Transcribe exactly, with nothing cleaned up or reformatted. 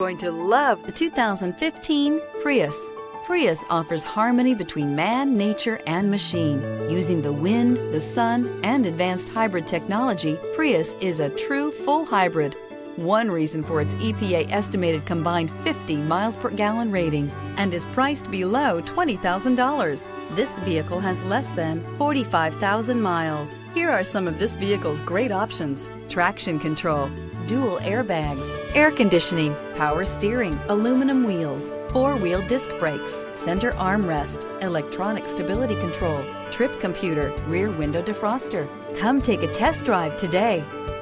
Going to love the two thousand fifteen Prius. Prius offers harmony between man, nature, and machine. Using the wind, the sun, and advanced hybrid technology, Prius is a true full hybrid. One reason for its E P A estimated combined fifty miles per gallon rating and is priced below twenty thousand dollars. This vehicle has less than forty-five thousand miles. Here are some of this vehicle's great options: traction control, dual airbags, air conditioning, power steering, aluminum wheels, four-wheel disc brakes, center armrest, electronic stability control, trip computer, rear window defroster. Come take a test drive today.